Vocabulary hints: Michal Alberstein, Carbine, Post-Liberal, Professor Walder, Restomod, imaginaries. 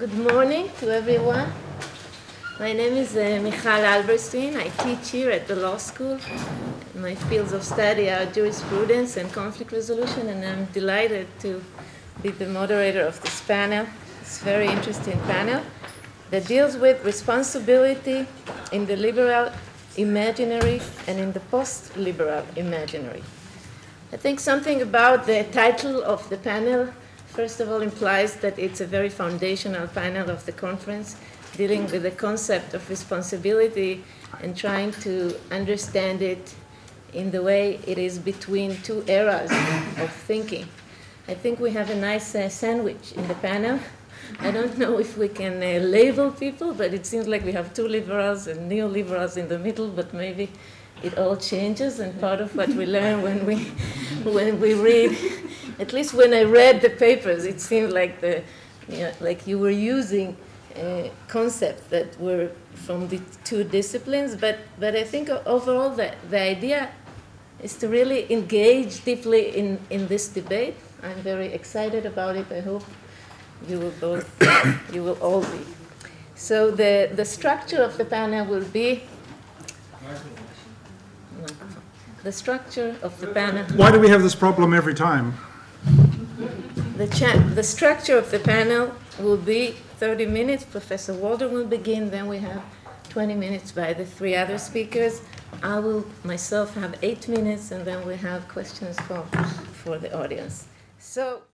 Good morning to everyone. My name is Michal Alberstein. I teach here at the law school. My fields of study are jurisprudence and conflict resolution, and I'm delighted to be the moderator of this panel. It's a very interesting panel that deals with responsibility in the liberal imaginary and in the post-liberal imaginary. I think something about the title of the panel, first of all, implies that it's a very foundational panel of the conference, dealing with the concept of responsibility and trying to understand it in the way it is between two eras of thinking. I think we have a nice sandwich in the panel. I don't know if we can label people, but it seems like we have two liberals and neoliberals in the middle, but maybe it all changes, and part of what we learn when we read, at least when I read the papers, it seemed like like you were using concepts that were from the two disciplines. But I think overall the idea is to really engage deeply in this debate. I'm very excited about it. I hope you will all be. So the structure of the panel will be. The structure of the panel. Why do we have this problem every time? The structure of the panel will be 30 minutes. Professor Walder will begin. Then we have 20 minutes by the three other speakers. I will myself have 8 minutes, and then we have questions for the audience. So.